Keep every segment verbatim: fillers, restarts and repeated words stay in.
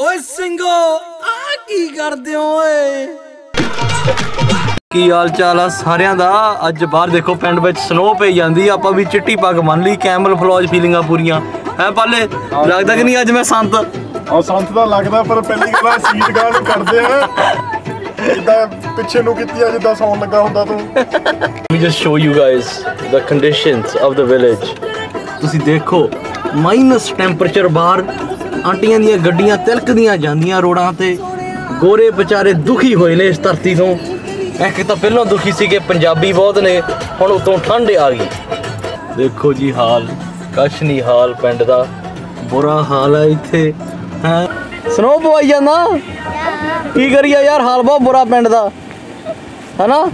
ਓਏ ਸਿੰਘੋ ਆ ਕੀ ਕਰਦੇ ਹੋ ਓਏ ਕੀ ਹਾਲ ਚਾਲ ਆ ਸਾਰਿਆਂ ਦਾ। ਅੱਜ ਬਾਹਰ ਦੇਖੋ ਪਿੰਡ ਵਿੱਚ ਸਨੋ ਪਈ ਜਾਂਦੀ, ਆਪਾਂ ਵੀ ਚਿੱਟੀ ਪੱਗ ਮੰਨ ਲਈ, ਕੈਮਲ ਫਲੋਜ ਫੀਲਿੰਗਾਂ ਪੂਰੀਆਂ ਹੈ। ਪਾਲੇ ਲੱਗਦਾ ਕਿ ਨਹੀਂ ਅੱਜ ਮੈਂ ਸੰਤ ਆ ਸੰਤ ਦਾ ਲੱਗਦਾ, ਪਰ ਪਹਿਲੀ ਗੱਲ ਸੀਟ ਗਾਲ ਕਰਦੇ ਆ ਜਿੱਦਾਂ ਪਿੱਛੇ ਨੂੰ ਕੀਤੀ ਆ ਜਿੱਦਾਂ ਸੌਣ ਲੱਗਾ ਹੁੰਦਾ ਤੂੰ। We just show you guys the conditions of the village. ਤੁਸੀਂ ਦੇਖੋ ਮਾਈਨਸ ਟੈਂਪਰੇਚਰ, ਬਾਹਰ ਆਂਟੀਆਂ ਦੀਆਂ ਗੱਡੀਆਂ ਤਿਲਕਦੀਆਂ ਜਾਂਦੀਆਂ ਰੋਡਾਂ ਤੇ, ਗੋਰੇ ਵਿਚਾਰੇ ਦੁਖੀ ਹੋਏ ਨੇ ਇਸ ਧਰਤੀ ਤੋਂ। ਇੱਕ ਤਾਂ ਪਹਿਲਾਂ ਦੁਖੀ ਸੀ ਕਿ ਪੰਜਾਬੀ ਬਹੁਤ ਨੇ, ਹੁਣ ਉਤੋਂ ਠੰਡ ਆ ਗਈ। ਦੇਖੋ ਜੀ ਹਾਲ ਕਸ਼ਨੀ ਹਾਲ ਪਿੰਡ ਦਾ, ਬੁਰਾ ਹਾਲ ਹੈ ਇੱਥੇ। ਹਾਂ ਸਨੋ ਪਵਾਈ ਜਾਂਦਾ, ਕੀ ਕਰੀਏ ਯਾਰ, ਹਾਲ ਬਹੁਤ ਬੁਰਾ ਪਿੰਡ ਦਾ ਹੈ ਨਾ।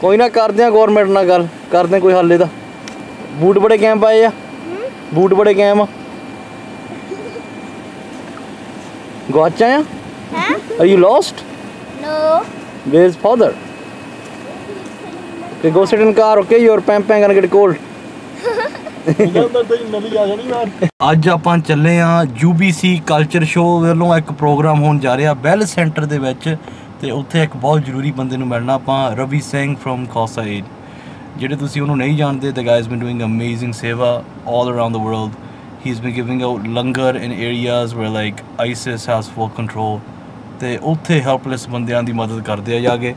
ਕੋਈ ਨਾ ਕਰਦੇ ਆ ਗੌਰਮੈਂਟ ਨਾਲ ਗੱਲ, ਕਰਦੇ ਕੋਈ ਹੱਲ ਇਹਦਾ। ਬੂਟ ਬੜੇ ਕੈਮ ਪਾਏ ਆ, ਬੂਟ ਬੜੇ ਕੈਮ ਆ। Gotcha? Yeah? Huh? Are you lost? No. Where's father? Okay, go sit in car, okay? Your pam pam gonna get cold. ਅੱਜ ਆਪਾਂ ਚੱਲੇ ਹਾਂ U B C culture show ਵੱਲੋਂ ਇੱਕ ਪ੍ਰੋਗਰਾਮ ਹੋਣ ਜਾ ਰਿਹਾ ਬੈਲ ਸੈਂਟਰ ਦੇ ਵਿੱਚ, ਤੇ ਉੱਥੇ ਇੱਕ ਬਹੁਤ ਜ਼ਰੂਰੀ ਬੰਦੇ ਨੂੰ ਮਿਲਣਾ ਆਪਾਂ, ਰਵੀ ਸਿੰਘ ਫਰਮ ਖਾਲਸਾ ਏਡ। ਜਿਹੜੇ ਤੁਸੀਂ ਉਹਨੂੰ ਨਹੀਂ ਜਾਣਦੇ, the guy has been doing amazing seva all around the world. He's been giving out langar in areas where like ISIS has full control, ਤੇ ਉੱਥੇ helpless ਬੰਦਿਆਂ ਦੀ ਮਦਦ ਕਰਦੇ ਆ ਜਾ ਕੇ।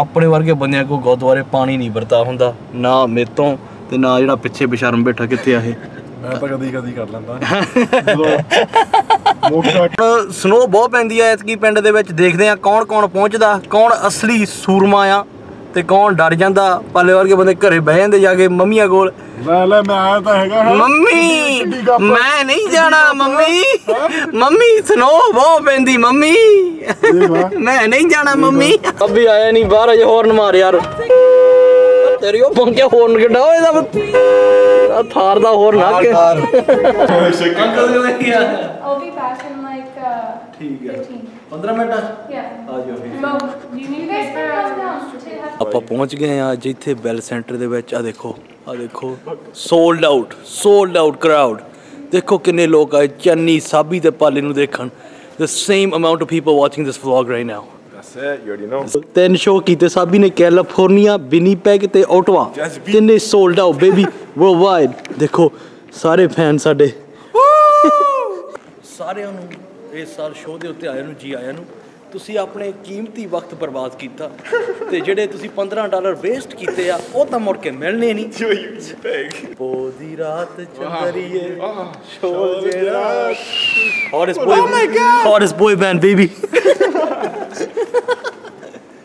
ਆਪਣੇ ਵਰਗੇ ਬੰਦਿਆਂ ਕੋਲ ਗੁਰਦੁਆਰੇ ਪਾਣੀ ਨਹੀਂ ਵਰਤਾ ਹੁੰਦਾ, ਨਾ ਮੇਤੋਂ ਤੇ ਨਾ ਜਿਹੜਾ ਪਿੱਛੇ ਬਿਸ਼ਰਮ ਬੈਠਾ ਕਿੱਥੇ ਆ ਇਹ। ਮੈਂ ਤਾਂ ਕਦੀ ਕਦੀ ਕਰ ਲੈਂਦਾ। ਸਨੋ ਬਹੁਤ ਪੈਂਦੀ ਆ ਐਤਕੀ ਪਿੰਡ ਦੇ ਵਿੱਚ, ਦੇਖਦੇ ਆ ਕੌਣ ਕੌਣ ਪਹੁੰਚਦਾ, ਕੌਣ ਅਸਲੀ ਸੂਰਮਾ ਆ ਤੇ ਕੌਣ ਡਰ ਜਾਂਦਾ। ਪਾਲੇ ਵਰਗੇ ਬੰਦੇ ਘਰੇ ਬਹਿ ਜਾਂਦੇ ਜਾ ਕੇ ਮੰਮੀਆਂ ਕੋਲ, ਮੈਂ ਆਇਆ ਤਾਂ ਹੈਗਾ ਮੰਮੀ, ਮੈਂ ਨਹੀਂ ਜਾਣਾ ਮੰਮੀ, ਮੰਮੀ ਸਨੋ ਬਹੁਤ ਪੈਂਦੀ ਮੰਮੀ, ਮੈਂ ਨਹੀਂ ਜਾਣਾ ਮੰਮੀ। ਅੱਬੀ ਆਇਆ ਨਹੀਂ ਬਾਹਰ, ਅਜੇ ਹੋਰਨ ਮਾਰ ਯਾਰ ਤੇਰੀ ਉਹ ਪੰਕਿਆ ਹੋਰਨ ਕਿੱਡਾ ਇਹਦਾ ਥਾਰ ਦਾ ਹੋਰਨ ਆ ਕੇ। ਠੀਕ ਹੈ ਪੰਦਰਾਂ ਮਿੰਟ ਆ ਜਾਓ। ਆਪਾਂ ਪਹੁੰਚ ਗਏ ਆ ਜਿੱਥੇ ਬੈਲ ਸੈਂਟਰ ਦੇ ਵਿੱਚ। ਆ ਦੇਖੋ ਆ ਦੇਖੋ sold out sold out crowd. ਦੇਖੋ ਕਿੰਨੇ ਲੋਕ ਆਏ ਚੰਨੀ ਸਾਬੀ ਤੇ ਪਾਲੇ ਨੂੰ ਦੇਖਣ। The same amount of people watching this vlog right now. ਤਿੰਨ ਸ਼ੋਅ ਕੀਤੇ ਸਾਬੀ ਨੇ, ਕੈਲੀਫੋਰਨੀਆ, ਵਿਨੀਪੈਗ ਤੇ ਓਟਵਾ, ਤਿੰਨੇ sold out baby worldwide. ਦੇਖੋ ਸਾਰੇ ਫੈਨ ਸਾਡੇ, ਸਾਰਿਆਂ ਨੂੰ ਇਸ ਸਾਲ ਸ਼ੋਅ ਦੇ ਉੱਤੇ ਆਇਆ ਨੂੰ ਜੀ ਆਇਆਂ ਨੂੰ। ਤੁਸੀਂ ਆਪਣੇ ਕੀਮਤੀ ਵਕਤ ਬਰਬਾਦ ਕੀਤਾ ਤੇ ਜਿਹੜੇ ਤੁਸੀਂ ਪੰਦਰਾਂ ਡਾਲਰ ਵੇਸਟ ਕੀਤੇ ਆ ਉਹ ਤਾਂ ਮੁੜ ਕੇ ਮਿਲਣੇ ਨਹੀਂ। ਪੋਦੀ ਰਾਤ ਚੰਦਰੀਏ ਸ਼ੋਅ ਦੇ ਰਾਤ hottest boy hottest boy band baby.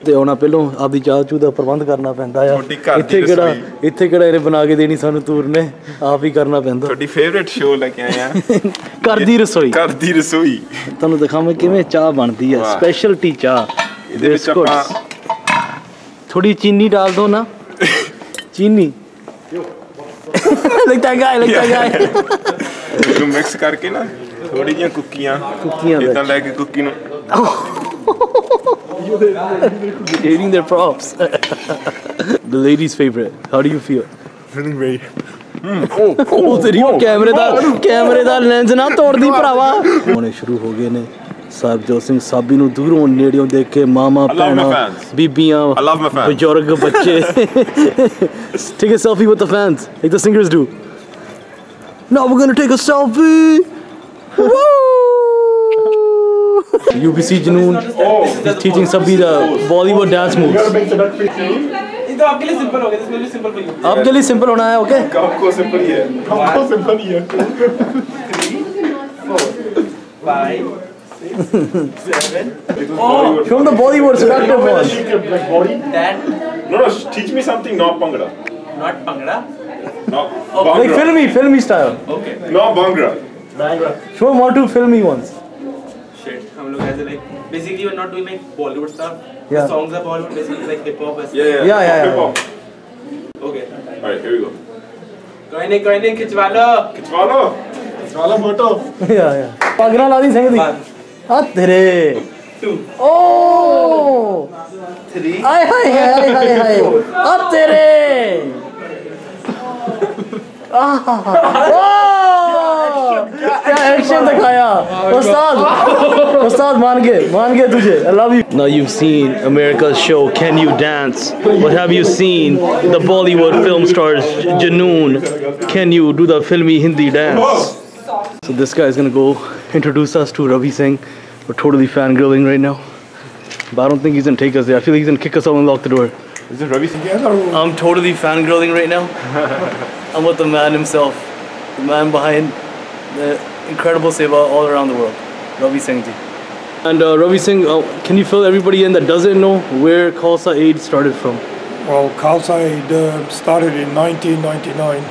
ਤੇ ਉਹਨਾਂ ਪਹਿਲੋਂ ਆਪਦੀ ਚਾਹ ਚੂ ਦਾ ਪ੍ਰਬੰਧ ਕਰਨਾ ਪੈਂਦਾ ਆ। ਇੱਥੇ ਕਿਹੜਾ ਇੱਥੇ ਕਿਹੜਾ ਇਹ ਬਣਾ ਕੇ ਦੇਣੀ ਸਾਨੂੰ, ਤੂਰ ਨੇ ਆਪ ਹੀ ਕਰਨਾ ਪੈਂਦਾ। ਤੁਹਾਡੀ ਫੇਵਰੇਟ ਸ਼ੋਅ ਲੈ ਕੇ ਆਇਆ ਕਰਦੀ ਰਸੋਈ ਕਰਦੀ ਰਸੋਈ। ਤੁਹਾਨੂੰ ਦਿਖਾਵਾਂ ਕਿਵੇਂ ਚਾਹ ਬਣਦੀ ਆ, ਸਪੈਸ਼ਲਟੀ ਚਾਹ। ਇਹਦੇ ਵਿੱਚ ਆਪਾਂ ਥੋੜੀ ਚੀਨੀ ਡਾਲ ਦੋ ਨਾ, ਚੀਨੀ ਲੱਗਦਾ ਗਾਇ ਲੱਗਦਾ ਗਾਇ ਨੂੰ ਮਿਕਸ ਕਰਕੇ ਨਾ, ਥੋੜੀ ਜਿਹੀਆਂ ਕੁੱਕੀਆਂ ਕੁੱਕੀਆਂ ਇਦਾਂ ਲੈ ਕੇ ਕੁੱਕੀ ਨੂੰ eating their props. The lady's favorite. How do you feel? Feeling very. Oh, oh, teri camera da camera da lens na toddi bhrawa. Hone shuru ho gaye ne. Sarjot Singh sabi nu duron nediyon dekh ke mama pehna bibiyan. I love my fans. Bujurg bacche. Take a selfie with the fans like the singers do. Now we're going to take a selfie. Woo! U B C Junoon is teaching sabhi the Bollywood dance moves. इधर आपके लिए simple हो गया, इसमें भी simple हो गया। आपके लिए सिंपल होना है, ओके? आपको सिंपल ही है, आपको सिंपल ही है। five six seven Oh, from the Bollywood seductive one. That no, no, teach me something not bhangra. Not bhangra? No. Okay. Like filmy, filmy style. Okay. No bhangra. Bhangra. Show more to filmy ones. हम लोग ऐसे like basically we're not doing like Bollywood stuff. Yeah. The songs are Bollywood, basically like hip hop. Yeah, yeah, yeah, yeah. Hip hop. Okay. All right, here we go. कोई नहीं कोई नहीं खिंचवा लो खिंचवा लो खिंचवा लो फोटो। Yeah, yeah. पगना लादी संग दी। आ तेरे। Two. Oh. Three. हाय हाय हाय हाय हाय। आ तेरे। आह। एक्शन दिखाया उस्ताद उस्ताद मान के मान के तुझे I love you. Now you've seen America's show Can You Dance? But have you seen the Bollywood film stars Janoon? Can you do the filmy Hindi dance? So this guy is going to go introduce us to Ravi Singh. We're totally fangirling right now. But I don't think he's going to take us there. I feel like he's going to kick us out and lock the door. Is it Ravi Singh? I'm totally fangirling right now. I'm with the man himself. The man behind the incredible seva all around the world. Ravi Singh ji. And uh, Ravi Singh, uh, can you fill everybody in that doesn't know where Khalsa Aid started from? Well, Khalsa Aid uh, started in nineteen ninety-nine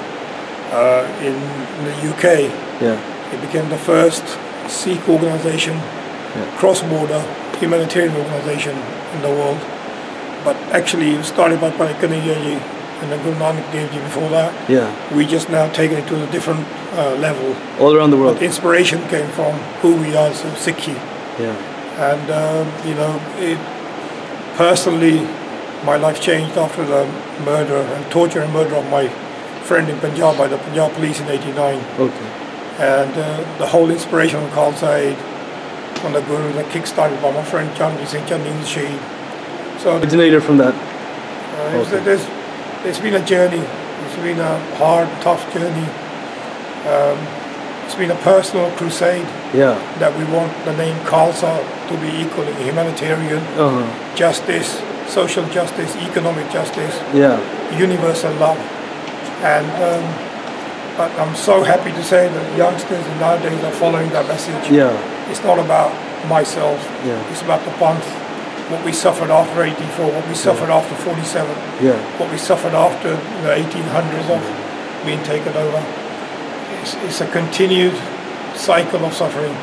uh, in the U K. Yeah. It became the first Sikh organization, yeah. cross-border humanitarian organization in the world. But actually, it was started by Panikani Devji and then Guru Nanak Devji before that. Yeah. We just now taken it to a different uh, level. All around the world. But inspiration came from who we are as a Sikhi. Yeah. And um, you know, it personally, my life changed after the murder and torture and murder of my friend in Punjab by the Punjab police in eighty-nine. Okay. And uh, the whole inspiration of Khalsa Aid from the Guru that kick-started by my friend Jagmeet Singh, Jagmeet Singh. So originated from that. Uh, okay. it's, there's, there's been a journey. It's been a hard, tough journey. Um, it's been a personal crusade. Yeah. That we want the name Khalsa to be equally humanitarian, uh-huh. justice, social justice, economic justice. Yeah. Universal love. And. Um, But I'm so happy to say that youngsters nowadays are following that message. Yeah. It's not about myself. Yeah. It's about the Panth, what we suffered after eighty-four, what we suffered yeah. after forty-seven, yeah. what we suffered after the eighteen hundreds of being taken over. It's, it's a continued cycle of suffering,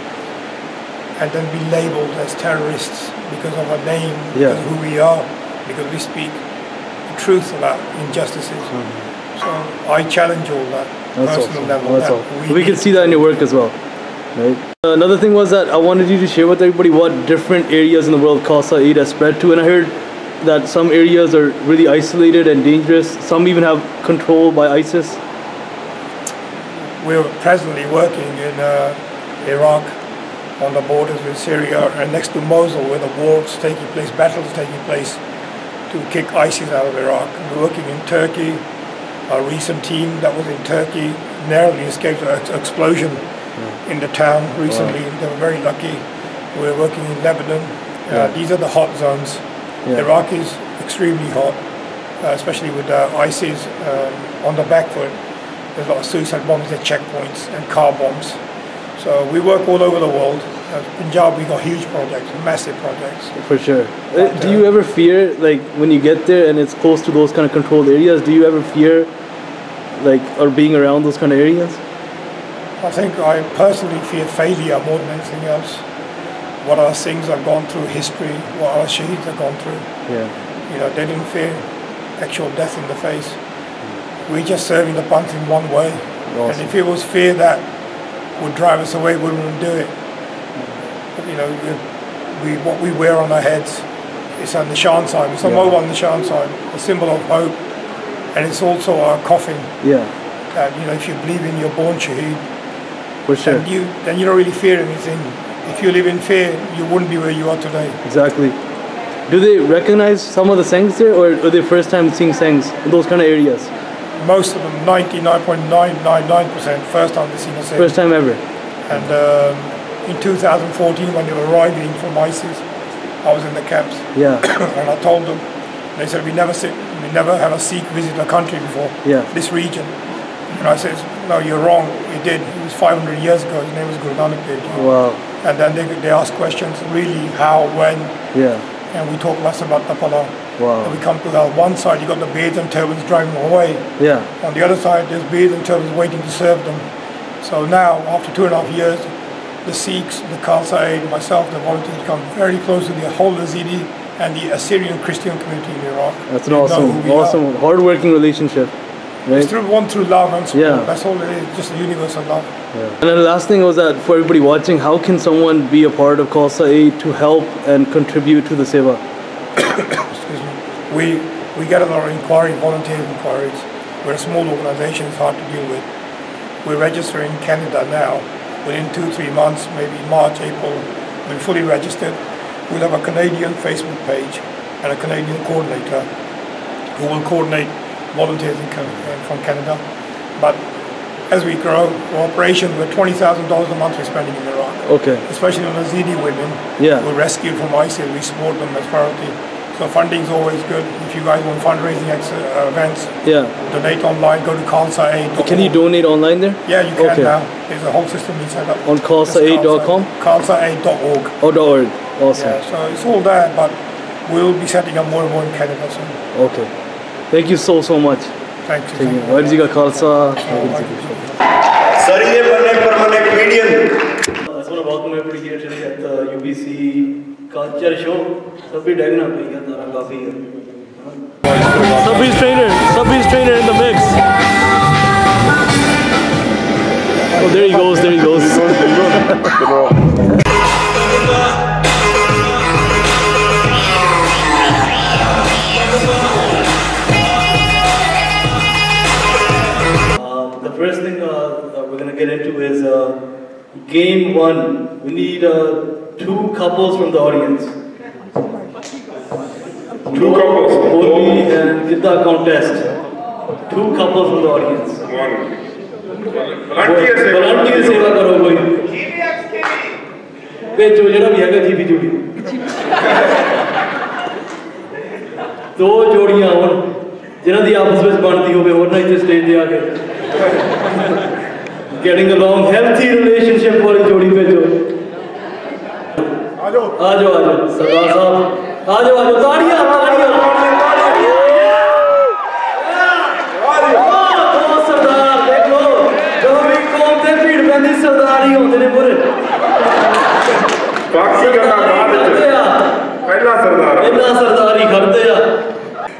and then be labelled as terrorists because of our name, yeah. because of who we are, because we speak the truth about injustices. Mm-hmm. So I challenge all that that's personal awesome. level. That's that we, we can see that in your work as well. Right? Another thing was that I wanted you to share with everybody what different areas in the world Khalsa Aid has spread to. And I heard that some areas are really isolated and dangerous. Some even have control by ISIS. We're presently working in uh, Iraq on the borders with Syria and next to Mosul where the war's taking place, battles taking place to kick ISIS out of Iraq. We're working in Turkey. Our recent team that was in Turkey narrowly escaped an ex explosion yeah. in the town recently. Wow. They were very lucky. We're working in Lebanon. Yeah. Uh, these are the hot zones. Yeah. Iraq is extremely hot, uh, especially with uh, ISIS um, on the back foot. There's a lot of suicide bombs at checkpoints and car bombs. So we work all over the world. Uh, Punjab, we got huge projects, massive projects. For sure. But, uh, do you ever fear, like, when you get there and it's close to those kind of controlled areas, do you ever fear, like, or being around those kind of areas? I think I personally fear failure more than anything else. What other things I've gone through, history, what other shaheeds have gone through. Yeah. You know, they didn't fear actual death in the face. Mm. We're just serving the Panth in one way. Awesome. And if it was fear that would drive us away, we wouldn't do it. You know, we, we, what we wear on our heads, it's a Nishan sign, it's a yeah. mobile Nishan sign, a symbol of hope, and it's also our coffin. Yeah. And, you know, if you believe in your born shaheed, For sure. then, you, then you don't really fear anything. If you live in fear, you wouldn't be where you are today. Exactly. Do they recognize some of the Sanghs there, or are they first time seeing Sanghs in those kind of areas? Most of them, ninety-nine point nine nine nine percent, first time they've seen a Sangh. First time ever. And um, in two thousand fourteen, when they were arriving from ISIS, I was in the camps. Yeah. And I told them, they said, we never sit, we never have a Sikh visit a country before, yeah. this region. And I said, no, you're wrong, it did. It was five hundred years ago, his name was Guru Nanak Dev. Wow. And then they, they asked questions, really, how, when. Yeah. And we talk less about the Pala. Wow. And we come to that. One side, you got the beards and turbans driving them away. Yeah. On the other side, there's beards and turbans waiting to serve them. So now, after two and a half years, the Sikhs, the Khalsa Aid, myself, the volunteers, come very close to the whole Yazidi and the Assyrian Christian community in Iraq. That's an they awesome, awesome, hard-working relationship. Right? It's through one through love and support. Yeah. That's all it is, just the universal love. Yeah. And then the last thing was that for everybody watching, how can someone be a part of Khalsa Aid to help and contribute to the seva? Excuse me. We we get a lot of inquiry, volunteer inquiries. We're a small organisation; it's hard to deal with. We're registering in Canada now within two, three months, maybe March, April, we're fully registered. We'll have a Canadian Facebook page and a Canadian coordinator who will coordinate volunteers in Canada, from Canada. But as we grow our operation, we're twenty thousand dollars a month we're spending in Iraq. Okay. Especially on Yazidi women. Yeah. We're rescued from ISIL. We support them as priority. So funding is always good. If you guys want fundraising events, yeah, donate online. Go to Khalsa Aid dot org. Can you donate online there? Yeah, you can okay. now. There's a whole system you set up. On Khalsa Aid dot com? Khalsa Aid dot org. Oh, .org. Awesome. Yeah, so it's all there, but we'll be setting up more and more in Canada soon. Okay. Thank you so, so much. Thank you. Thank you. Wajji ka Khalsa. Sir, ye permanent permanent medium. I just want to welcome everybody here today at the U B C culture show. Sabhi dagna paiya tara kafi hai. Sabhi trainer, Sabhi trainer in the mix. Oh, there he goes, there he goes. uh, the first thing uh, that we're going to get into is uh, game one. We need a uh, two couples from the audience. Two couples. Only and Gita contest. Two couples from the audience. One. Volunteer seva. Volunteer seva karo koi. Pe jodira bhi hai ji bhi jodi. Do jodiyan aur jinna di aapas vich bandhi hove orna itte stage te aake. Getting along, healthy relationship wali jodi pe jo. आजो आजो आजो सरदार साहब आजो आजो ताड़ियां ताड़ियां वाह तो सरदार देख लो जो भी कौम ते भीड़ पैंदी सरदार ही होंदे ने पूरे बाकी गल्लां बाद विच पहला सरदार पहला सरदार ही करदे आ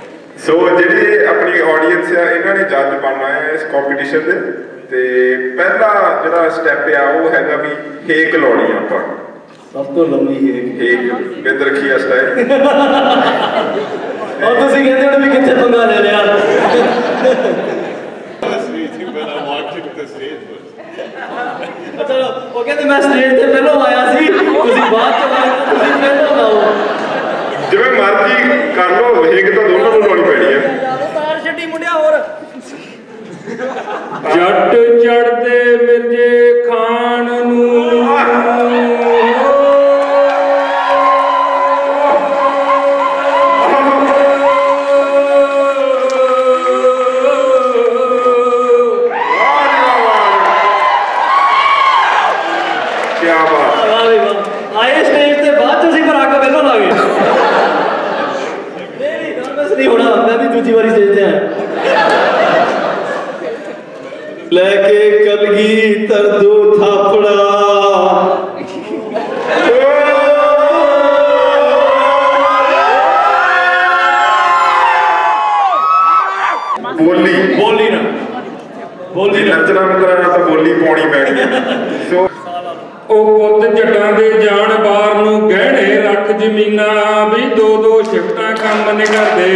सो जेडी अपनी ऑडियंस आ इन्हां ने जज बनना है इस कंपीटीशन दे ते पहला जेड़ा स्टेप आ ओह हैगा भी हेक लाउणी आपां सब तो लंबी है एक बिंद रखी है स्टाइल और तुसी कहते हो भी किथे पंगा ले ले यार अच्छा वो कहते मैं स्टेज पे पहले आया सी तुसी बात चलाओ तुसी पहले आओ जिवें मर्जी कर लो वेग तो दोनों को लानी पैनी है तार छड्डी मुंडिया और जट चढ़ते मिर्जे खान नु लेके कलगी तरदू थापड़ा बोली बोली ना बोली नचना कराना तो बोली पौनी पैनी सो ओ पुत जटां दे जान बार नू गहणे रख जमीना भी दो दो शिफ्टां काम ने करदे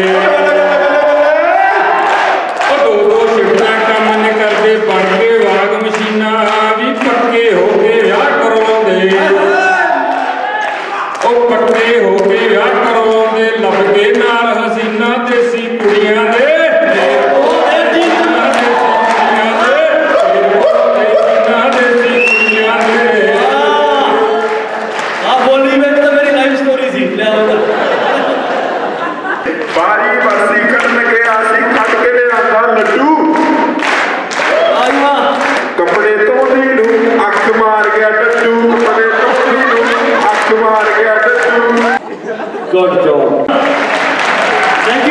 Thank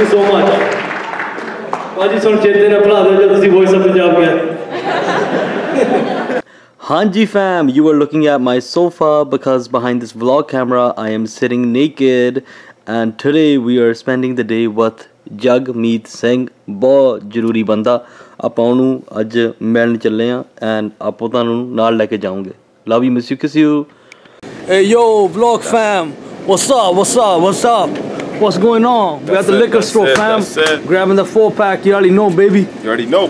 you so much. Paji sun chete na bula de jo tusi voice of Punjab gaye. Hanji fam, you are looking at my sofa because behind this vlog camera I am sitting naked and today we are spending the day with Jagmeet Singh. बहुत जरूरी बंदा आपां नू अज मिलण चले आ and आपां तुहानू नाल लेके जाऊंगे. Love you, miss you, kiss you. Hey yo, vlog fam. What's up? What's up? What's up? What's going on? That's we at the it, liquor store, it, fam. Grabbing the four pack. You already know, baby. You already know.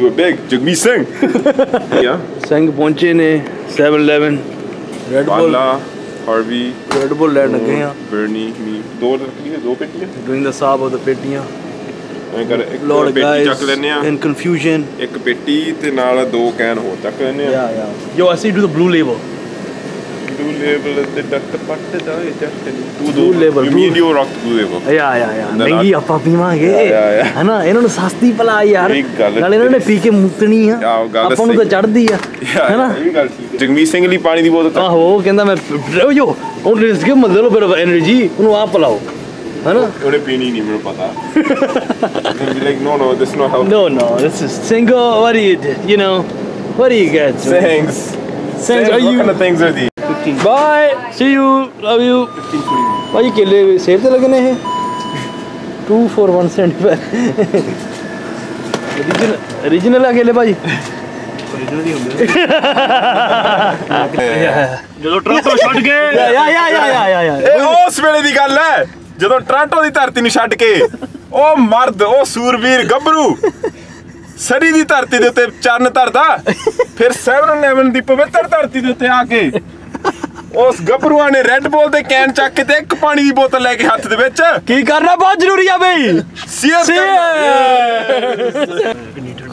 do it big. Jagmeet Singh. Yeah. Singh पहुँचे ने seven eleven. Red Bull. Harvey. Red Bull लेने लगे हैं. Bernie, me. दो लड़की है, दो पेटियाँ. Doing the sob of the पेटियाँ. एक Lord guys in confusion. एक पेटी ते नाला दो कैन हो तक लेने हैं. Yeah, yeah. Yo, I see you do the blue label. Blue label is the duck part da blue, blue label you mean you rock blue label yeah yeah yeah mehi appa peewaange hai na ਇਹਨਾਂ ਨੂੰ ਸਸਤੀ ਪਲਾ ਯਾਰ ਨਾਲ ਇਹਨਾਂ ਨੇ ਪੀ ਕੇ ਮੁੱਤਣੀ ਆ ਆਪਾਂ ਨੂੰ ਤਾਂ ਚੜਦੀ ਆ ਹੈ ਨਾ ਇਹ ਗੱਲ ਠੀਕ ਹੈ ਜਗਮੀਤ ਸਿੰਘ ਲਈ ਪਾਣੀ ਦੀ ਬੋਤਲ ਆਹੋ ਕਹਿੰਦਾ ਮੈਂ ਜੋ ਉਹ ਰਿਸਕ ਹੈ ਮਤਲਬ ਲੋ ਫਿਰ એનર્ਜੀ ਉਹਨੂੰ ਆਪ ਪਲਾਓ ਹੈ ਨਾ ਉਹਨੇ ਪੀਣੀ ਨਹੀਂ ਮੈਨੂੰ ਪਤਾ ਵੀ like no no this no how no no this is single what you know what you get thanks thanks are you what things are ਦੀ Bye. See you. Love you. Why you kill save the lagane hai? Two for one cent. Original. Original akele bhai. Original hi hunde. Jadon Toronto chhod ke. Yeah yeah yeah yeah yeah. Eh us vele di gall hai. Jadon Toronto di dharti nu chhod ke. Oh mard, oh surveer gabru. Surrey ਦੀ ਧਰਤੀ ਦੇ ਉੱਤੇ ਚਰਨ ਧਰਦਾ ਫਿਰ seven eleven ਦੀ ਪਵਿੱਤਰ ਧਰਤੀ ਦੇ ਉੱਤੇ ਆ ਕੇ ਉਸ ਗੱਭਰੂਆਂ ਨੇ ਰੈੱਡ ਬੋਲ ਦੇ ਕੈਨ ਚੱਕ ਕੇ ਤੇ ਇੱਕ ਪਾਣੀ ਦੀ ਬੋਤਲ ਲੈ ਕੇ ਹੱਥ ਦੇ ਵਿੱਚ ਕੀ ਕਰਨਾ ਬਹੁਤ ਜ਼ਰੂਰੀ ਆ ਬਈ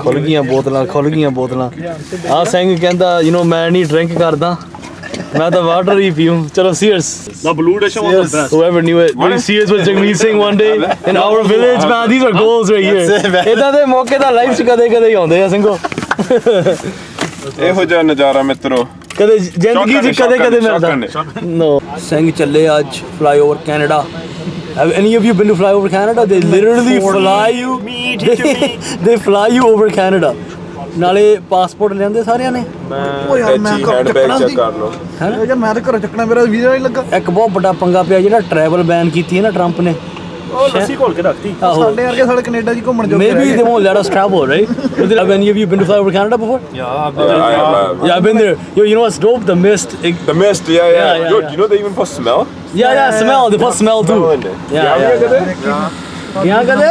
ਖੁੱਲ ਗਈਆਂ ਬੋਤਲਾਂ ਖੁੱਲ ਗਈਆਂ ਬੋਤਲਾਂ ਆ ਸਿੰਘ ਕਹਿੰਦਾ ਯੂ نو ਮੈਂ ਨਹੀਂ ਡਰਿੰਕ ਕਰਦਾ ਮੈਂ ਤਾਂ ਵਾਟਰ ਹੀ ਪੀਉਂ ਚਲੋ ਸੀਅਰਸ ਦਾ blue dish was the best whoever knew it we cheers with Jagmeet Singh one day in our village man these are goals right here ਇਦਾਂ ਦੇ ਮੌਕੇ ਤਾਂ ਲਾਈਫ 'ਚ ਕਦੇ ਕਦੇ ਹੀ ਆਉਂਦੇ ਆ ਸਿੰਘੋ ਇਹੋ ਜਿਹਾ ਨਜ਼ਾਰਾ ਮਿੱਤਰੋ ਕਦੇ ਜ਼ਿੰਦਗੀ 'ਚ ਕਦੇ ਕਦੇ ਮਿਲਦਾ ਨੋ ਸਿੰਘ ਚੱਲੇ ਅੱਜ FlyOver Canada Have any of you been to Flyover Canada? They literally fly you they fly you over Canada ਨਾਲੇ ਪਾਸਪੋਰਟ ਲੈਂਦੇ ਸਾਰਿਆਂ ਨੇ ਉਹ ਯਾਰ ਮੈਂ ਹੈਂਡ ਬੈਗ ਚੈੱਕ ਕਰ ਲਓ ਹੈ ਯਾਰ ਮੈਂ ਤਾਂ ਘਰੋਂ ਚੱਕਣਾ ਮੇਰਾ ਵੀਜ਼ਾ ਨਹੀਂ ਲੱਗਾ ਇੱਕ ਬਹੁਤ ਵੱਡਾ ਪੰਗਾ ਪਿਆ ਜਿਹੜਾ ਟਰੈਵਲ ਬੈਨ ਕੀਤੀ ਹੈ ਨਾ ਟਰੰਪ ਨੇ ਉਹ ਲੱਸੀ ਘੋਲ ਕੇ ਰੱਖਤੀ ਸਾਡੇ ਵਰਗੇ ਸਾਡੇ ਕੈਨੇਡਾ ਜੀ ਘੁੰਮਣ ਜੋਗੇ ਮੇਬੀ ਦੇ mall let us travel right with when you been to FlyOver Canada before ya I been there you you know what's dope the mist the mist ya ya you know ਦੇ even four smell ਯਾ ਯਾ smell ਦੇ four smell to ਯਾ ya ਯਾ ਕਦੇ ਆ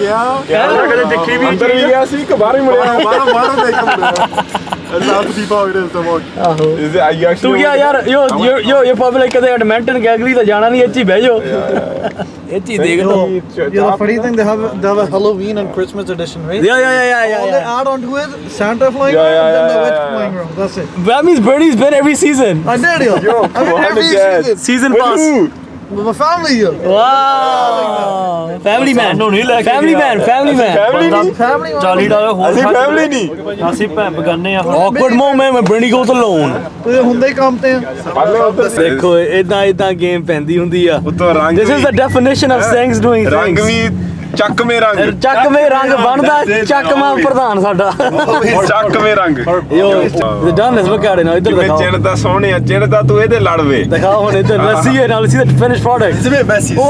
ਗਿਆ ਯਾਰ ਕਦੇ ਦੇਖੀ ਵੀ ਅੰਦਰ ਵੀ ਗਿਆ ਸੀ ਕਿ ਬਾਹਰ ਹੀ ਮੁੜਿਆ ਬਾਹਰ ਬਾਹਰ ਦੇਖ ਮੁੜਿਆ ਅੱਲਾ ਤੀਪਾ ਵੀਰੇ ਤੋਂ ਆਹੋ ਇਸ ਆਈ ਐਕਚੁਅਲੀ ਤੂੰ ਗਿਆ ਯਾਰ ਯੋ ਯੋ ਯੋ ਪਬਲਿਕ ਕਦੇ ਐਡਮਿੰਟਨ ਗੈਗਰੀ ਤਾਂ ਜਾਣਾ ਨਹੀਂ ਇੱਥੇ ਬਹਿ ਜਾਓ ਇੱਥੇ ਦੇਖ ਲਓ ਯਾਰ ਫੜੀ thing they have the Halloween and Christmas edition right ya ya ya ya ya add on to it Santa flying and the witch flying room that's it that means Bernie's been every season I did yo every season pass With a family here. Wow. Yeah, family man. No, no, no. Family man. Family man. Family man. Family man. Charlie Dara. Asi family नहीं. Asi पैम करने या. Awkward moment में बड़ी को तो loan. तो ये होंदे कामते हैं. देखो इतना इतना game पहनती होंदी या. This is the definition of Singh's doing things. ਚੱਕ ਮੇ ਰੰਗ ਚੱਕ ਮੇ ਰੰਗ ਬਣਦਾ ਚੱਕ ਮਾ ਪ੍ਰਧਾਨ ਸਾਡਾ ਚੱਕ ਮੇ ਰੰਗ ਯੋ ਡਾਨਸ ਵਕਾੜੇ ਨਾ ਇਧਰ ਦਿਖਾਓ ਚਿਹਰੇ ਦਾ ਸੋਹਣਿਆ ਚਿਹਰੇ ਦਾ ਤੂੰ ਇਹਦੇ ਲੜਵੇ ਦਿਖਾਓ ਹੁਣ ਇਧਰ ਲੱਸੀ ਹੈ ਨਾਲ ਸੀ ਦਾ finish product it's messy oh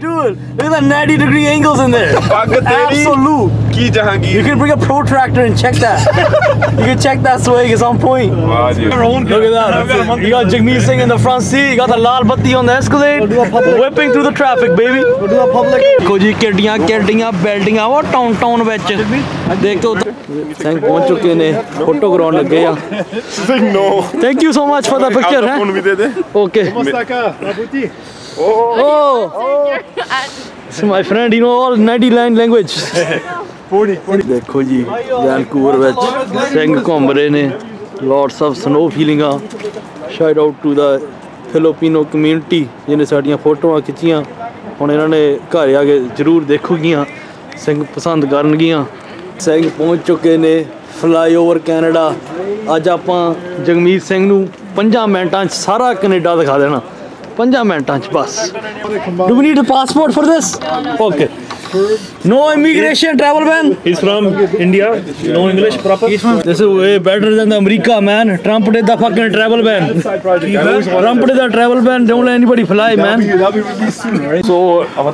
dude look at ninety degree angles in there ਪੱਗ ਤੇਰੀ ਐਬਸੋਲੂਟ ਕੀ Jahangir you can bring a protractor and check that you can check that swing is on point look at that you got Jagmeet Singh in the front see you got a lal batti on the Escalade whipping through the traffic baby ਉਹਦਾ public ਕੋ ਜੀ ਕਿੱਡੀਆਂ ਕਿੱਡੀਆਂ ਬਿਲਡਿੰਗਾਂ ਉਹ town town ਵਿੱਚ ਦੇਖੋ ਸਿੰਘ ਪਹੁੰਚ ਚੁੱਕੇ ਨੇ ਫੋਟੋ ਕਰਾਉਣ ਲੱਗੇ ਆ Singh no thank you so much for the picture ਹੈ ਫੋਨ ਵੀ ਦੇ ਦੇ ਓਕੇ ਮਸਤਾਕਾ ਰਾਬੂਤੀ oh is my friend you know all ninety-nine language forty forty ਦੇਖੋ ਜੀ ਵੈਨਕੂਵਰ ਵਿੱਚ ਸਿੰਘ ਘੁੰਮ ਰਹੇ ਨੇ ਲੋਟਸ ਆਫ ਸਨੋ ਫੀਲਿੰਗਾਂ shout out to the Filipino community ਜਿਹਨੇ ਸਾਡੀਆਂ ਫੋਟੋਆਂ ਖਿੱਚੀਆਂ ਹੁਣ ਇਹਨਾਂ ਨੇ ਘਰ ਆ ਕੇ ਜ਼ਰੂਰ ਦੇਖੂਗੀਆਂ ਸਿੰਘ ਪਸੰਦ ਕਰਨਗੀਆਂ ਸਿੰਘ ਪਹੁੰਚ ਚੁੱਕੇ ਨੇ ਫਲਾਈਓਵਰ ਕੈਨੇਡਾ ਅੱਜ ਆਪਾਂ ਜਗਮੀਤ ਸਿੰਘ ਨੂੰ ਪੰਜਾਂ ਮਿੰਟਾਂ 'ਚ ਸਾਰਾ ਕੈਨੇਡਾ ਦਿਖਾ ਦੇਣਾ ਪੰਜਾਂ ਮਿੰਟਾਂ 'ਚ ਬਸ do we need a passport for this okay No immigration travel ban. He's from India. No English proper. This is way better than the America man. Trump did the fucking travel ban. Trump did the travel ban. Don't let anybody fly, man. So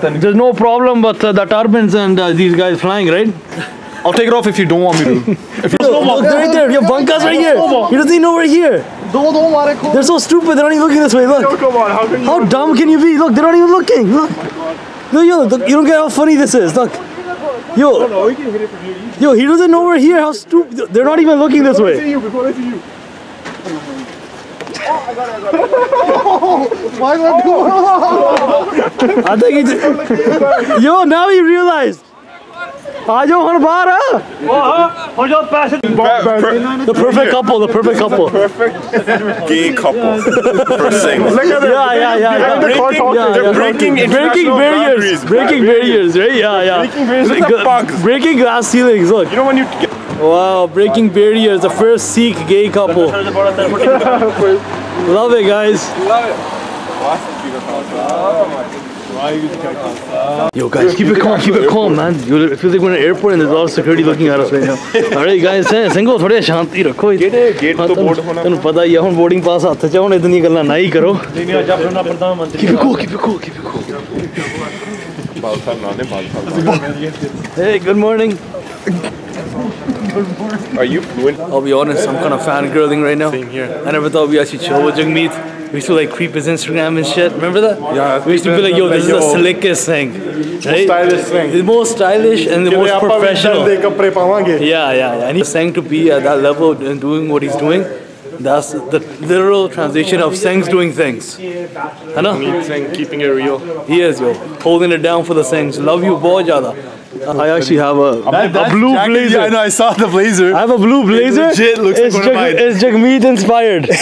there's no problem with uh, the turbans and uh, these guys flying, right? I'll take it off if you don't want me to. If you don't want me to. Right there. Your bunkas right here. He doesn't even know we're here. They're so stupid. They're not even looking this way. Look. How dumb can you be? Look, they're not even looking. Look. No, yo, look, you don't get how funny this is. Look, Yo, no, no, we can hit it from here. You yo, he doesn't know we're here. How stupid! They're not even looking this way. Before I see you, before I see you. Oh, I got it, I got it. Oh, why not do it? I think it's. Yo, now he realized. I don't want to buy The perfect couple, the perfect couple. Perfect gay couple. For singles. Yeah, yeah, yeah. They're breaking international boundaries. Breaking barriers, right? Yeah, yeah. Breaking barriers. Look at the bugs. Breaking glass ceilings, look. You know when you. Wow, breaking barriers. The first Sikh gay couple. Love it, guys. Love it. Yo guys, keep it calm, keep it calm, man. It feels like we're in an airport and there's a lot of security looking at us right now. Alright guys, single, thoda shanti rakho. Tanu pata hi hai hun boarding pass haath ch hai, hun itni gallan nahi karo. Keep it cool, keep it cool, keep it cool. Hey, good morning. Are you fluent? I'll be honest, I'm kind of fangirling right now. Same here. I never thought we actually chill with Jagmeet. We used to like creep his Instagram and shit. Remember that? Yeah. We used to be like, yo, this is the slickest thing. Right? Most stylish thing. The most stylish and the most professional. Yeah, yeah, yeah. And he's saying to be at that level and doing what he's doing. That's the literal translation of Singh's doing things. I know. Singh keeping it real. He is, yo. Holding it down for the Singhs. Love you, boy, Jada. I actually have a, that, a blue jacket, blazer. Yeah, I know, I saw the blazer. I have a blue blazer. It legit looks it's like one Jag, of mine. It's Jagmeet inspired. Got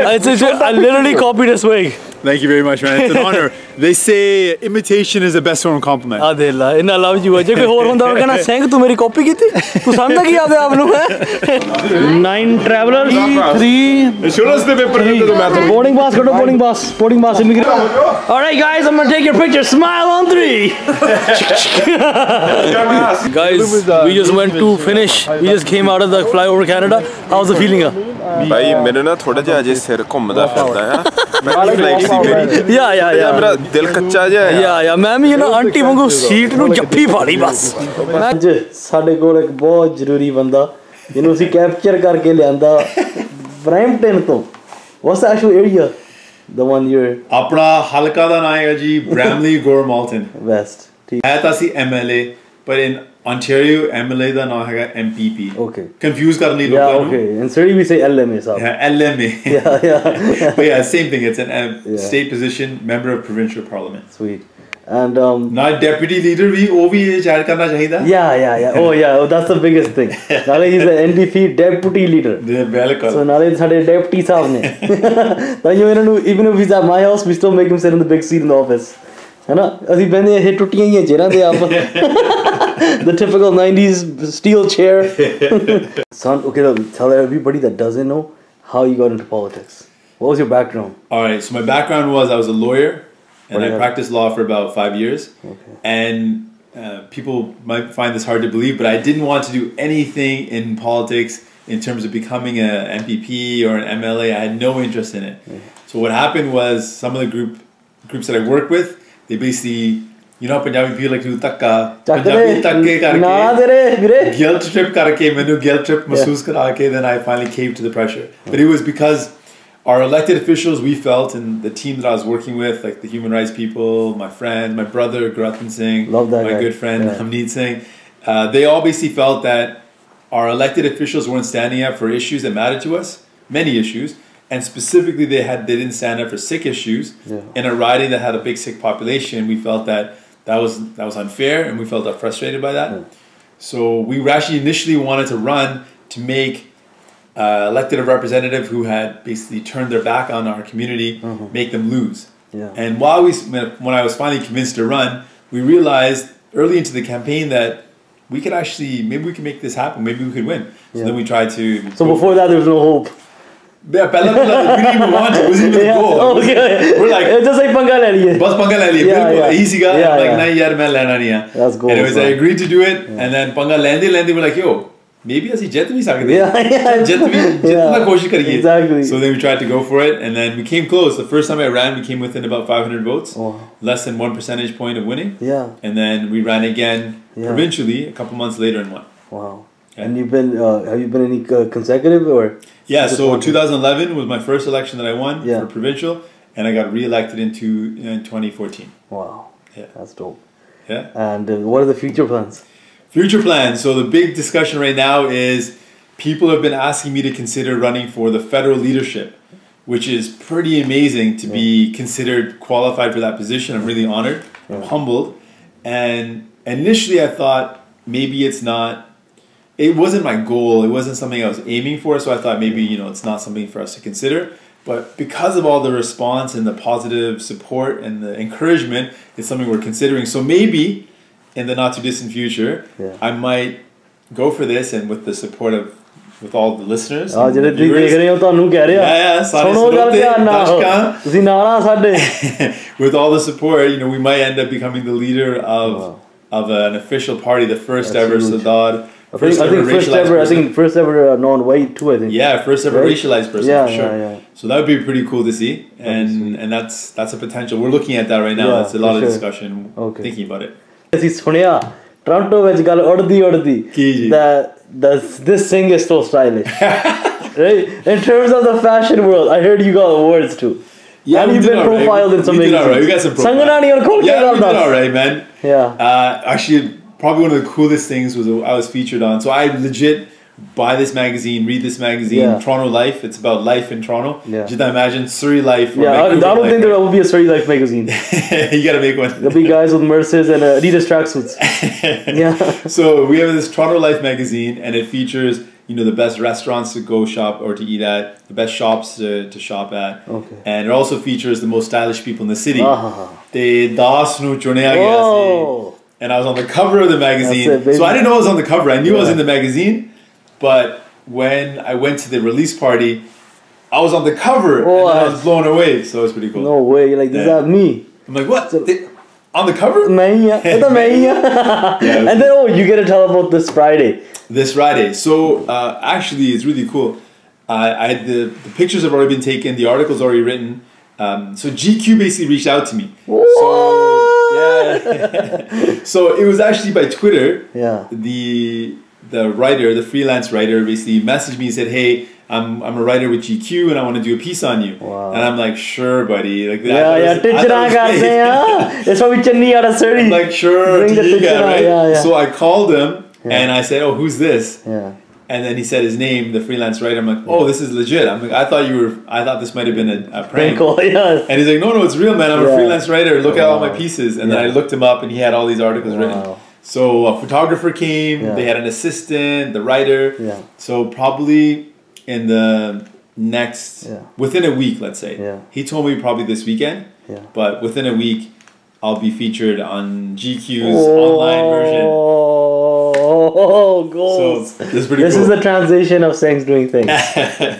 it. It's a, I literally copied a swig. Thank you very much, man. It's an honor. They say imitation is the best form of compliment. Adela, I love you. Nine travelers, three. Show us the paper. Boarding pass, go to boarding pass. Boarding pass, immigrant. Alright, guys, I'm gonna take your picture. Smile on three. Guys, we just went to finish. We just came out of the Flyover Canada. How's the feeling? Yeah, yeah, yeah. मेरा दिल कच्चा जा है या या मैं भी ये ना आंटी मंगू सीट नू जप्पी फाड़ी बस आज साढ़े कोल एक बहुत ज़रूरी बंदा जिन्होंने उसी कैप्चर करके ले आंदा ब्रैम्पटन तो what's the actual area the one you're अपना हलका दा नाम है जी ब्रैमली गोरमाल्टन वेस्ट ठीक है तो सी M L A पर इन Ontario M L A da naam hai M P P. Okay. Confuse karne yeah, logo. Okay. In Surrey we say L M A sahab. Yeah, L M A. yeah, yeah. But yeah, same thing. It's an M yeah. state position, member of provincial parliament. Sweet. And um. Not deputy leader. We O V H add karna chahiye. Yeah, yeah, yeah. Oh yeah. Oh, that's the biggest thing. Naale he's the N D P deputy leader. Yeah, well. So naale saade deputy sahab ne. But you know, even if he's at my house, we still make him sit in the big seat in the office. है ना अभी बने हैं टूटियाँ ही हैं जेना दे आप the typical nineties steel chair son okay look, tell everybody that doesn't know how you got into politics what was your background alright so my background was I was a lawyer and I practiced law for about five years okay. and uh, people might find this hard to believe but I didn't want to do anything in politics in terms of becoming an M P P or an M L A I had no interest in it okay. so what happened was some of the group groups that I worked with they basically, you know, Punjabi people like to takka, Punjabi takke karke, guilt trip karke, mainu guilt trip masoos karake, then I finally caved to the pressure. But it was because our elected officials, we felt, and the team that I was working with, like the human rights people, my friend, my brother, Gurathan Singh, Love that my guy. good friend, yeah. Hamneed Singh, uh, they all basically felt that our elected officials weren't standing up for issues that mattered to us, many issues, and specifically they had they didn't stand up for Sikh issues yeah. in a riding that had a big Sikh population we felt that that was that was unfair and we felt that frustrated by that yeah. so we actually initially wanted to run to make uh, elected a representative who had basically turned their back on our community mm-hmm. make them lose yeah. and while we when I was finally convinced to run we realized early into the campaign that we could actually maybe we could make this happen maybe we could win so yeah. then we tried to so go. Before that there was no hope Yeah, पहला पहला we didn't even want it. It wasn't even a goal. We're like, it's just like पंगा ले लिए. बस पंगा ले लिए. बिल्कुल easy का. Like नहीं यार मैं लेना नहीं है. That's goal. Anyways, I agreed to do it, and then पंगा लेने लेने we're like yo, maybe ऐसी जेट भी सकते हैं. जेट भी जितना कोशिश करिए. Exactly. So then we tried to go for it, and then we came close. The first time I ran, we came within about five hundred votes, less than one percentage point of winning. Yeah. And then we ran again provincially a couple months later and won. Wow. And you've been, uh, have you been any uh, consecutive or? Yeah, so two thousand eleven was my first election that I won yeah. for provincial, and I got re-elected into in twenty fourteen. Wow, yeah, that's dope. Yeah. And uh, what are the future plans? Future plans. So the big discussion right now is people have been asking me to consider running for the federal leadership, which is pretty amazing to be considered qualified for that position. I'm really honored, I'm humbled. And initially I thought maybe it's not, it wasn't my goal. It wasn't something I was aiming for. So I thought maybe, you know, it's not something for us to consider. But because of all the response and the positive support and the encouragement, it's something we're considering. So maybe in the not too distant future, yeah. I might go for this, and with the support of with all the listeners. Ah, yeah, yeah, with all the support, you know, we might end up becoming the leader of wow. of an official party, the first That's ever Sadad. I think first ever, first ever, I think first ever uh, non-white too. I think yeah, first ever right? racialized person. Yeah, for sure. Yeah, yeah. So that would be pretty cool to see, and and that's that's a potential. We're looking at that right now. Yeah, that's a lot of sure. discussion. Okay. Thinking about it. Toronto which gal oddi oddi. The the this thing is so stylish, right? In terms of the fashion world, I heard you got awards too. Yeah, and you've been profiled in some magazines. We got some profiles. Yeah, we did all right, man. Yeah. Uh, actually. Probably one of the coolest things was I was featured on. So I legit buy this magazine, read this magazine, yeah. Toronto Life. It's about life in Toronto. Yeah. Just imagine Surrey Life. Or yeah, I, I don't life, think there right? will be a Surrey Life magazine. You gotta make one. There'll be guys with Merces and uh, Adidas tracksuits. Yeah. So we have this Toronto Life magazine, and it features you know the best restaurants to go shop or to eat at, the best shops to, to shop at, okay. and it also features the most stylish people in the city. They das nu chunea gaya. And I was on the cover of the magazine. It, so I didn't know I was on the cover. I knew yeah. I was in the magazine. But when I went to the release party, I was on the cover. Oh, and I was blown away. So it was pretty cool. No way. You're like, this yeah. is not me. I'm like, what? So, they, on the cover? It's me. Yeah, and then, oh, you get to tell about this Friday. This Friday. So uh, actually, it's really cool. Uh, I had the, the pictures have already been taken. The article's already written. Um, so G Q basically reached out to me. So... Yeah. So it was actually by Twitter. Yeah. The the writer, the freelance writer, basically messaged me and said, "Hey, I'm I'm a writer with G Q and I want to do a piece on you." Wow. And I'm like, "Sure, buddy." Like yeah, yeah. Tichna That's why we chenni out of Surrey. I'm like, "Sure." Tichna, right? yeah, yeah. So I called him yeah. and I said, "Oh, who's this?" Yeah. And then he said his name, the freelance writer. I'm like, "Oh, this is legit." I'm like, I thought you were. I thought this might have been a, a prank. Cool, yes. And he's like, "No, no, it's real, man. I'm yeah. a freelance writer. Look wow. at all my pieces." And yeah. then I looked him up, and he had all these articles wow. written. So a photographer came. Yeah. They had an assistant, the writer. Yeah. So probably in the next, yeah. within a week, let's say. Yeah. He told me probably this weekend. Yeah. But within a week, I'll be featured on G Q's oh. online version. Oh, goals. So, this is, this cool. is the transition of Singh's doing things.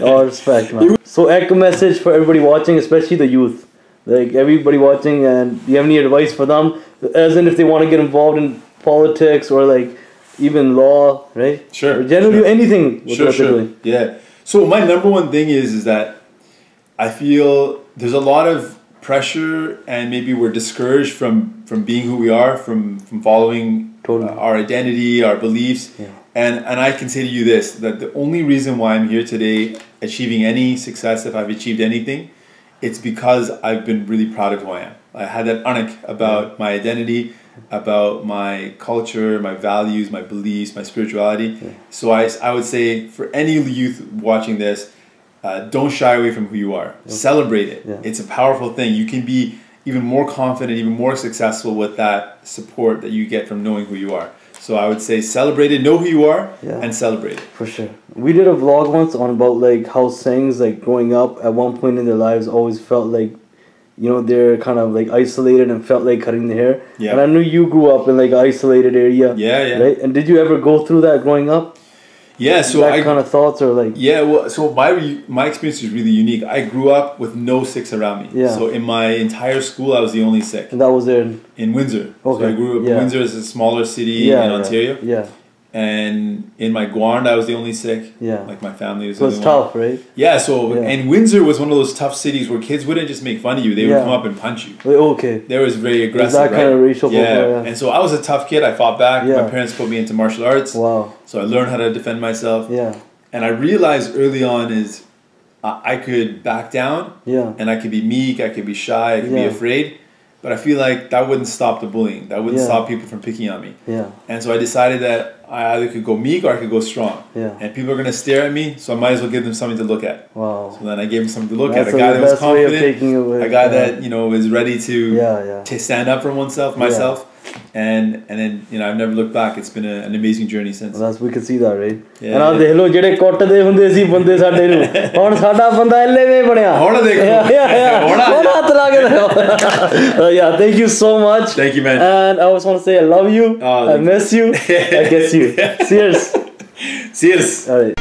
All respect, man. So, a message for everybody watching, especially the youth. Like, everybody watching, and do you have any advice for them? As in, if they want to get involved in politics or, like, even law, right? Sure. Or generally, sure. anything. With sure, what sure. they're doing. Yeah. So, my number one thing is, is that I feel there's a lot of pressure, and maybe we're discouraged from, from being who we are, from, from following Totally. Uh, our identity, our beliefs, yeah. and and I can say to you this, that the only reason why I'm here today achieving any success, if I've achieved anything, it's because I've been really proud of who I am. I had that anak about yeah. my identity, about my culture, my values, my beliefs, my spirituality. Yeah. So I, I would say for any youth watching this, uh, don't shy away from who you are. Okay. Celebrate it. Yeah. It's a powerful thing. You can be even more confident, even more successful with that support that you get from knowing who you are. So I would say celebrate it, know who you are, yeah. and celebrate it. For sure. We did a vlog once on about like how Singhs, like growing up at one point in their lives, always felt like, you know, they're kind of like isolated and felt like cutting their hair. Yeah. And I knew you grew up in like an isolated area. Yeah, yeah. Right? And did you ever go through that growing up? Yeah, so that I, kind of thoughts or like yeah. Well, so my my experience is really unique. I grew up with no Sikhs around me. Yeah. So in my entire school, I was the only Sikh. And that was in in Windsor. Okay. So I grew up. Yeah. Windsor is a smaller city yeah, in Ontario. Yeah. yeah. And in my Gwand, I was the only Sikh. Yeah. Like my family was. So the only it's one. Tough, right? Yeah. So yeah. and Windsor was one of those tough cities where kids wouldn't just make fun of you; they yeah. would come up and punch you. Okay. They was very aggressive. That kind right? of racial. Yeah. Before, yeah. And so I was a tough kid. I fought back. Yeah. My parents put me into martial arts. Wow. So I learned how to defend myself. Yeah. And I realized early on is I could back down. Yeah. And I could be meek. I could be shy. I could yeah. be afraid. But I feel like that wouldn't stop the bullying. That wouldn't yeah. stop people from picking on me. Yeah. And so I decided that I either could go meek or I could go strong. Yeah. And people are going to stare at me, so I might as well give them something to look at. Wow. So then I gave them something to look That's at. A guy that was confident. With, a guy yeah. that, you know, is ready to yeah, yeah. to stand up for oneself, myself. Yeah. And and then, you know, I've never looked back. It's been a, an amazing journey since. Well, that's, we can see that, right? Yeah. And I dekh lo jede kotte de hunde si bande sade nu. Hon sada banda L A banaya. Hon dekho. Yeah, yeah. Hon hath la ke dekho. Yeah, thank you so much. Thank you, man. And I just want to say I love you. Oh, I miss you. I guess you. Cheers. Cheers. All right.